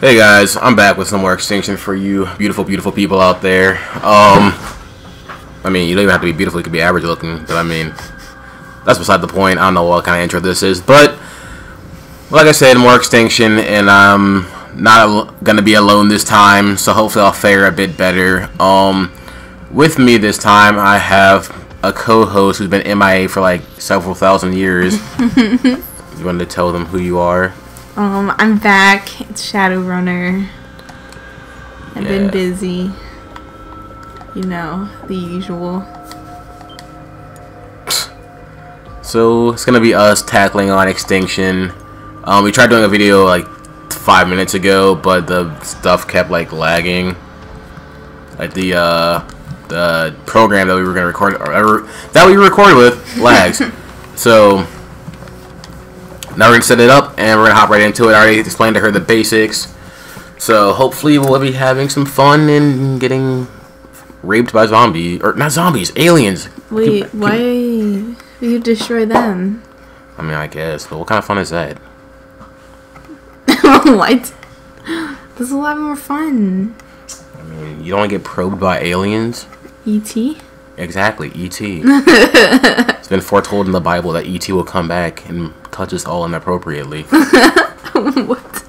Hey guys, I'm back with some more Extinction for you beautiful, beautiful people out there. I mean, you don't even have to be beautiful, you could be average looking, but I mean, that's beside the point. I don't know what kind of intro this is, but like I said, more Extinction, and I'm not going to be alone this time, so hopefully I'll fare a bit better. With me this time, I have a co-host who's been MIA for like several thousand years. You wanted to tell them who you are? I'm back. It's Shadowrunner. I've been busy. You know, the usual. So, it's gonna be us tackling on Extinction. We tried doing a video like 5 minutes ago, but the stuff kept like lagging. Like the program that we were gonna record, that we recorded with, lags. So now we're going to set it up, and we're going to hop right into it. I already explained to her the basics. So hopefully we'll be having some fun and getting raped by zombies. Or not zombies, aliens. Wait, why will you destroy them? I mean, I guess. But what kind of fun is that? What? This is a lot more fun. I mean, you don't want to get probed by aliens? E.T.? Exactly, E.T. It's been foretold in the Bible that E.T. will come back and touch us all inappropriately. What?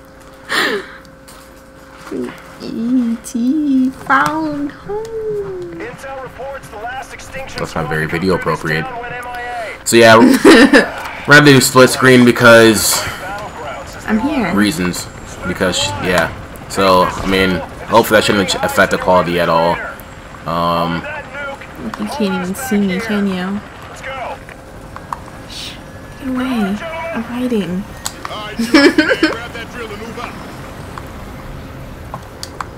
E.T. found home. That's not very video appropriate. So yeah, we're gonna do split screen because I'm here. Reasons. Because, yeah. So, I mean, hopefully that shouldn't affect the quality at all. You can't even see me, can you? Shh, get away. I'm hiding.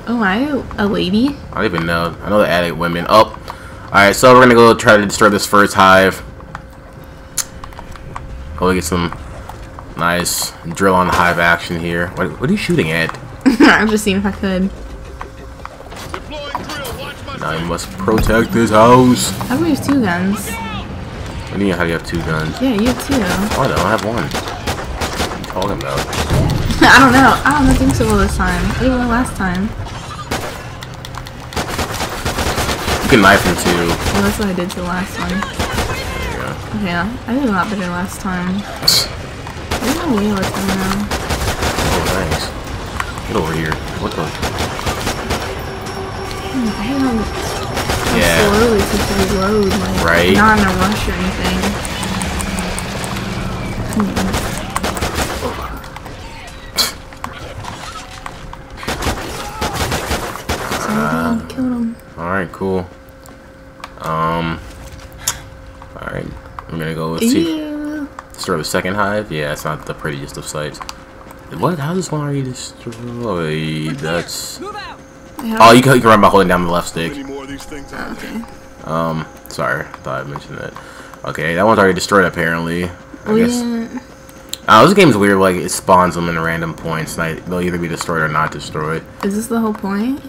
Oh, a lady? I don't even know. I know the attic women. Oh. Alright, so we're gonna go try to destroy this first hive. Go get some nice drill on hive action here. What are you shooting at? I'm just seeing if I could. I must protect this house. How do we have two guns? What do you mean, how do you have two guns? Yeah, you have two. Oh, no, I have one. What are you talking about? I don't know. I don't think so well this time. I didn't know last time. You can knife him too. Well, that's what I did to the last one. There you go. Yeah, I did a lot better last time. There's no way last time now. Oh, nice. Get over here. What the... I don't know how slowly to reload, like, right? Not in a rush or anything. So I killed him. Alright, cool. Alright, I'm gonna go see. Sort of a second hive? Yeah, it's not the prettiest of sights. What? How does one already destroyed? That's... Oh, you can run by holding down the left stick. Okay. Sorry, thought I mentioned that. Okay, that one's already destroyed apparently. I guess. This game's weird. Like it spawns them in random points. Like they'll either be destroyed or not destroyed. Is this the whole point?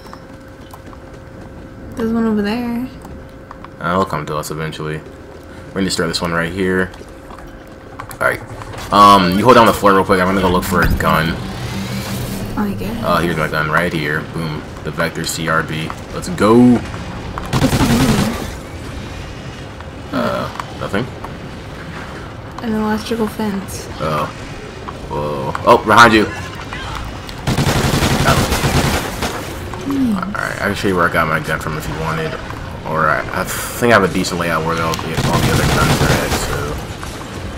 There's one over there. It'll come to us eventually. We're gonna destroy this one right here. All right. You hold down the floor real quick. I'm gonna go look for a gun. Oh, here's my gun right here. Boom. The Vector CRB. Let's go. What's behind me? Nothing. An electrical fence. Oh. Whoa. Oh, behind you. Alright, I can show you where I got my gun from if you wanted. Alright, I think I have a decent layout where all the other guns are at, so.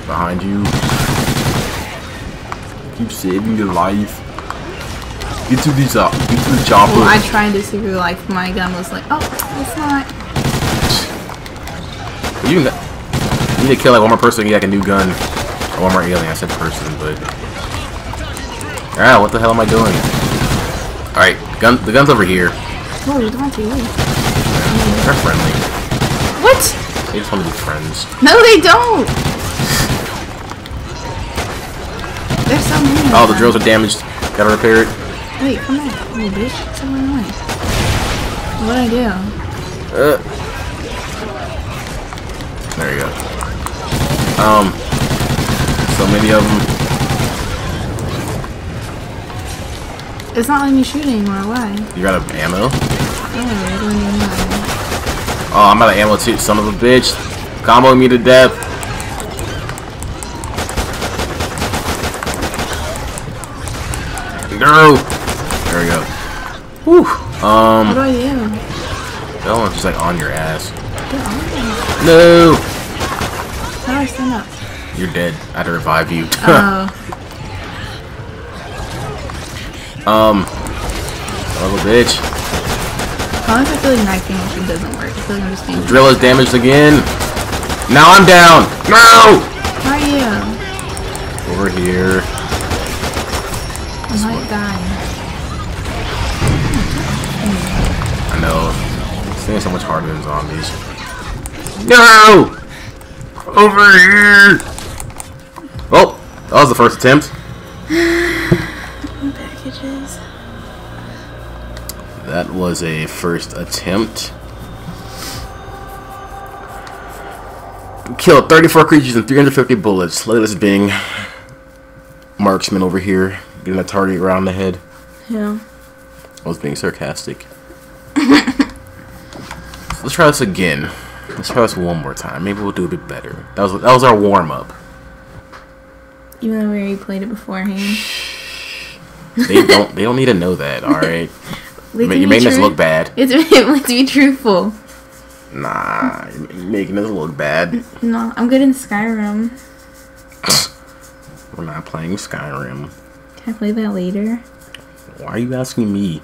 Behind you. Keep saving your life. Get to these up. Get to the chopper. Well, I tried to see through life. My gun was like, oh, it's not. You need to kill like one more person to get like a new gun. Or one more alien. I said person, but alright, what the hell am I doing? Alright, the gun's over here. Whoa, you don't have to leave. They're friendly. What? They just want to be friends. No, they don't. They're so mean. Oh, the drills are damaged. Gotta repair it. Wait, come back, little bitch. It's in my way. What'd I do? There you go. So many of them. It's not letting me shoot anymore. Why? You're out of ammo? Oh, I don't even know. Oh, I'm out of ammo too, son of a bitch. Combo me to death. No! There we go. Whew. How do I get ammo? That one's just like on your ass. No! How do I stand up? You're dead. I had to revive you. Oh. Little bitch. Honestly, I feel like knifing actually doesn't work. I feel like I'm just being drill is damaged again. Now I'm down. No. Where are you? Over here. I might die. I know. This thing is so much harder than zombies. No. Over here. Oh, that was the first attempt. That was a first attempt. Killed 34 creatures and 350 bullets. Look at this being marksman over here, getting a target around the head. Yeah. I was being sarcastic. Let's try this again. Let's try this one more time. Maybe we'll do a bit better. That was our warm up. Even though we already played it beforehand. They don't need to know that. All right. You're making us look bad. Let's be truthful. Nah, you're making us look bad. No, I'm good in Skyrim. We're not playing Skyrim. Can I play that later? Why are you asking me?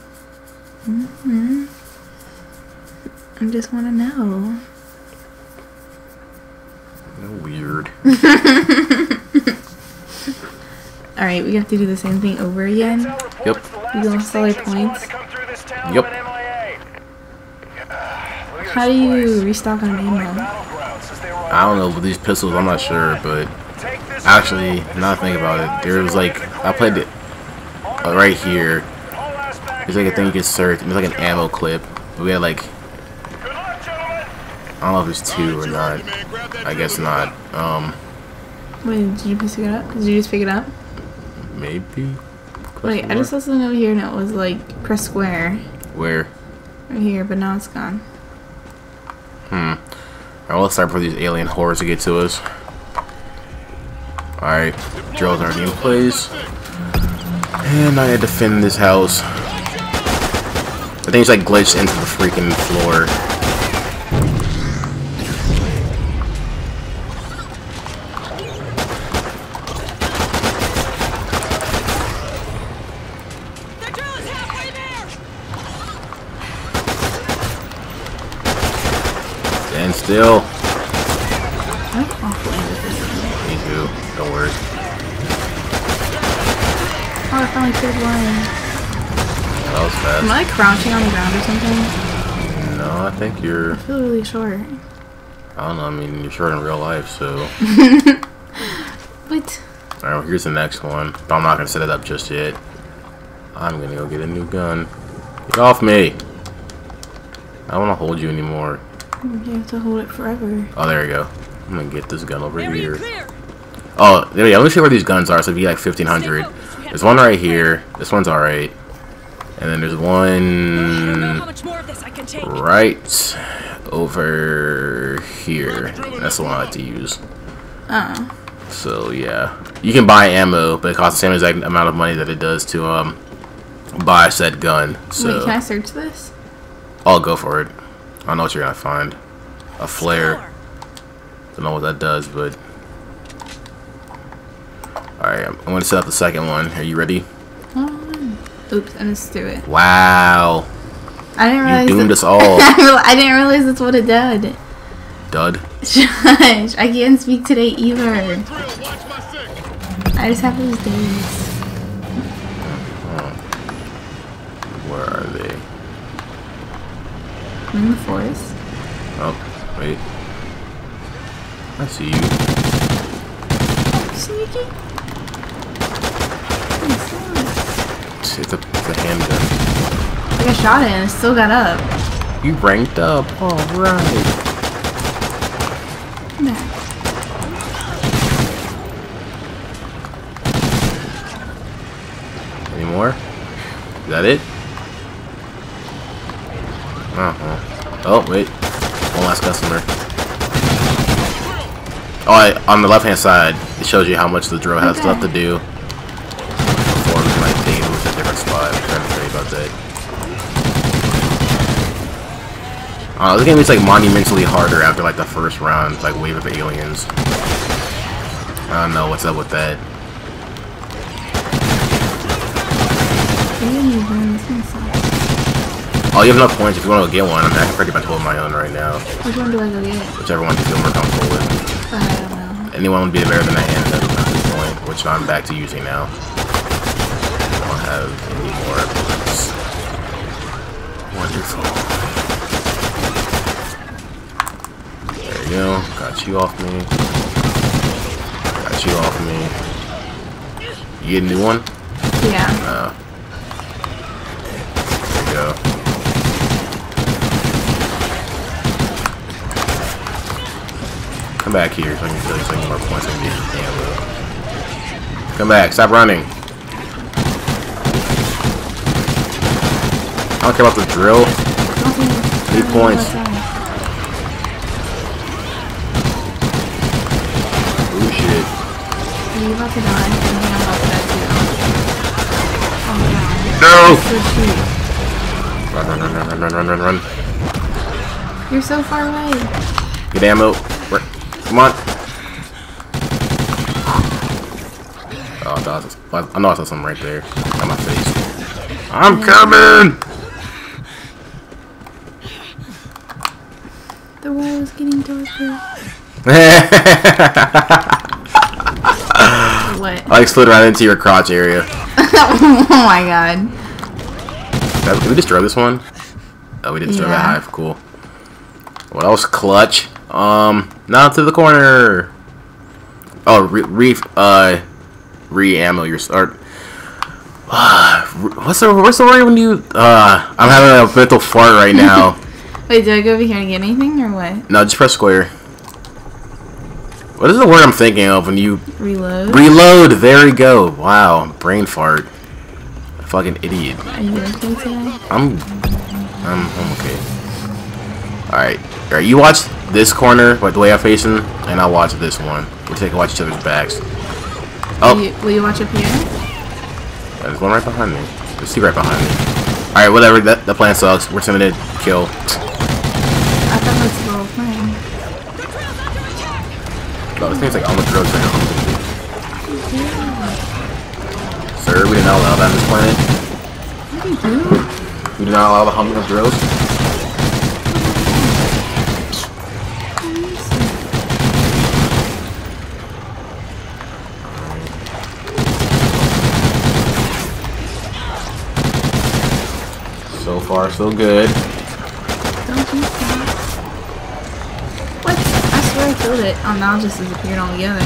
Mm-hmm. I just want to know. You're weird. Alright, we have to do the same thing over again. Yep. We lost all our points. Yep. How do you restock on ammo? I don't know, with these pistols, I'm not sure, but actually, now I think about it, there was like, I played it right here. There's like a thing you can search, and there's like an ammo clip. We had like, I don't know if it's two or not. I guess not. Wait, did you just pick it up? Did you just pick it up? Maybe. Wait, I just saw something over here and it was like, press square. Where? Right here, but now it's gone. Alright, let's start for these alien horrors to get to us. Alright, drills already in place. And I had to defend this house. I think it's like glitched into the freaking floor. Still. I'm awful at this. Me too. Don't worry. Oh, I finally killed one. That was fast. Am I crouching on the ground or something? No, I think you're... I feel really short. I don't know. I mean, you're short in real life, so... What? Alright, well, here's the next one. But I'm not going to set it up just yet. I'm going to go get a new gun. Get off me! I don't want to hold you anymore. You have to hold it forever. Oh, there we go. I'm gonna get this gun over here. Oh, there we go. Let me see where these guns are. So it'd be like 1,500. There's one right here. This one's alright. And then there's one right over here. That's the one I like to use. So yeah, you can buy ammo, but it costs the same exact amount of money that it does to buy said gun. So wait, can I search this? I'll go for it. I don't know what you're gonna find. A flare. Don't know what that does, but alright, I'm gonna set up the second one. Are you ready? Oops, I missed through it. Wow. I didn't realize you doomed us all. I didn't realize that's what it did. Dud? Shush, I can't speak today either. I just have those days. Where are they? I'm in the forest. Oh, wait. I see you. Oh, sneaky. It's a handgun. Like I shot it and it still got up. You ranked up. Alright. Nah. Any more? that it? Oh, wait. One last customer. Oh, on the left-hand side, it shows you how much the drill has left to do. Form 19 with a different slide. I'm trying to tell you about that. This game is like monumentally harder after like the first round, like wave of aliens. I don't know what's up with that. Oh, you have enough points if you want to go get one. I mean, I can pretty much hold my own right now. Which one do I go get? Whichever one you feel more comfortable with. I don't know. Anyone would be better than I am at this point, which I'm back to using now. I don't have any more points. Wonderful. There you go. Got you off me. Got you off me. You get a new one? Yeah. There you go. Come back here so I can really take more points and get the ammo. Come back, stop running. I don't care about the drill. Need points. Ooh, shit. Are you about to die? Oh, no! Run, run, run, run, run, run, run, run. You're so far away. Get ammo. Come on! Oh, I know I saw something right there. On my face. I'm coming! The wall is getting darker. What? I like slid right into your crotch area. Oh my god. Did we destroy this one? Oh, we did destroy that hive. Cool. What else? Clutch. Now to the corner. Oh, re-ammo your start. What's the word when you I'm having a mental fart right now. Wait, do I go over here and get anything or what? No, just press square. What is the word I'm thinking of when you reload? Reload. There we go. Wow, brain fart. A fucking idiot. Are you okay today? I'm okay. All right. All right, you watch this corner, like the way I'm facing, and I'll watch this one. We'll take a watch each other's backs. Oh. Will you watch up here? Yeah, there's one right behind me. There's two right behind me. Alright, whatever. That plan sucks. We're timid. Kill. I thought that's the whole plan. Oh, this thing's like almost drugs right now. Sir, we did not allow that on this planet. What do you do? We did not allow the humming of drills. So far, so good. Don't do that. What? I swear I killed it. Oh, now it just disappeared altogether.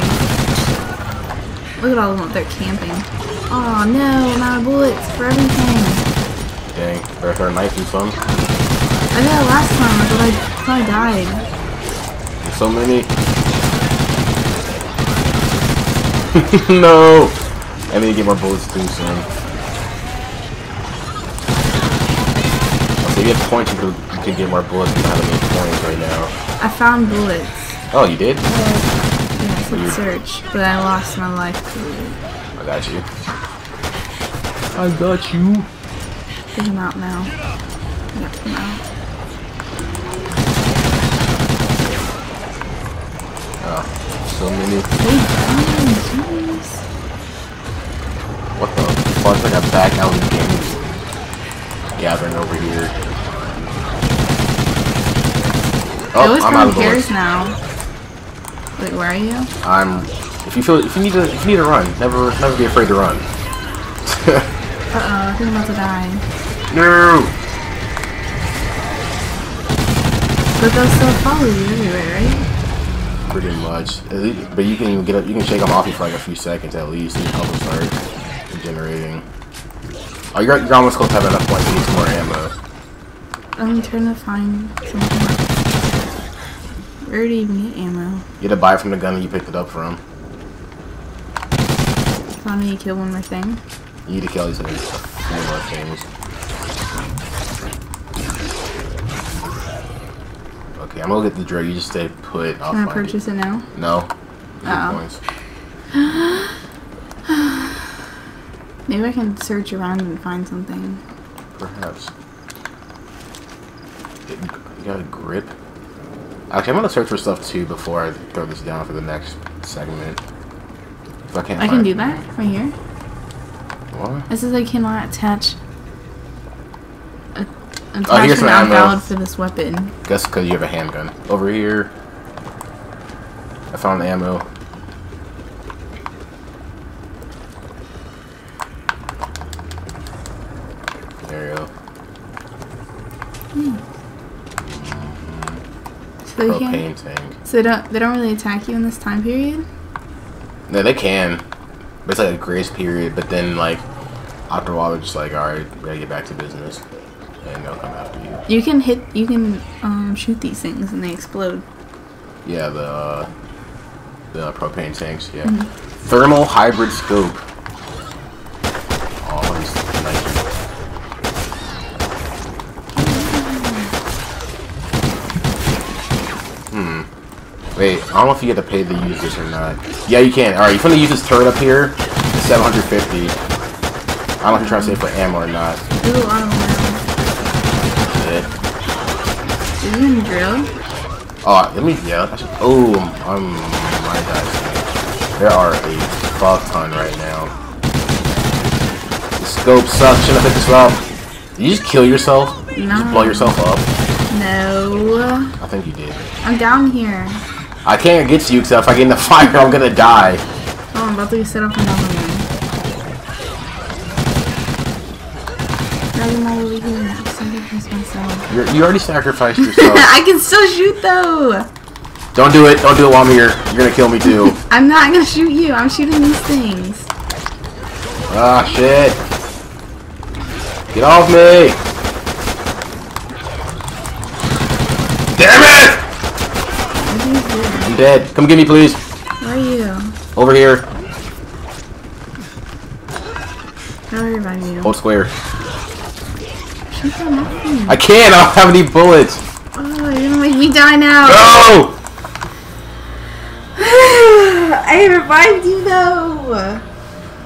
Look at all of them up there camping. Oh no, not bullets for everything. Dang, there are knife and some. I know, last time I thought I died. There's so many. No! I need to get more bullets too soon. You get points, you could get more bullets. You don't have any points right now. I found bullets. Oh, you did? Yes, let's search. But I lost my life. I got you. I got you. Get him out now. Get him out. Oh, so many. Jeez. What the fuck? I got back out of the game. Gathering over here. Oh, I'm out of bullets now. Wait, where are you? If you need to run, never be afraid to run. I think I'm about to die. No. But they'll still follow you anyway, right? Pretty much. But you can get up, you can shake them off for like a few seconds at least, and help them start regenerating. Oh, you're almost close to having enough points to get some more ammo. I'm trying to find something. I already even get ammo. You had to buy from the gun that you picked it up from. So I need to kill one more thing. You need to kill these things. more things. Okay, I'm gonna get the drug. You just stay put. I'll Can I purchase it now? No. Uh-oh. Maybe I can search around and find something. Perhaps. You got a grip? Okay, I'm gonna search for stuff too before I throw this down for the next segment. If I can't I can do that right here. What? It says I cannot attach an ammo valid for this weapon. Guess because you have a handgun. Over here. I found the ammo. There you go. So propane tank. So they don't really attack you in this time period? No, they can. It's like a grace period, but then like after a while they're just like, alright, we gotta get back to business. And they'll come after you. You can shoot these things and they explode. Yeah, the propane tanks, yeah. Mm-hmm. Thermal hybrid scope. Wait, I don't know if you get to pay to use this or not. Yeah, you can. Alright, you're gonna use this turret up here. It's 750. I don't know if you're trying to save for ammo or not. Ooh, I don't know. Is it a drill? Oh, let me, yeah. Oh, my dice. There are a fuck ton right now. The scope sucks. Should I pick this up? Did you just kill yourself? No. Did you just blow yourself up? No. I think you did. I'm down here. I can't get to you, because if I get in the fire, I'm gonna die. Oh, I'm about to be set up another one. You already sacrificed yourself. I can still shoot, though. Don't do it. Don't do it while I'm here. You're gonna kill me, too. I'm not gonna shoot you. I'm shooting these things. Ah, shit. Get off me. Damn it! I'm dead. Come get me, please. Where are you? Over here. Don't worry about you. Hold square. I can't. I don't have any bullets. Oh, you're gonna make me die now. No! I revived you, though.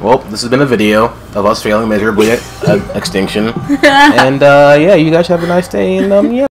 Well, this has been a video of us failing miserably at Extinction. And, yeah, you guys have a nice day. And, yeah.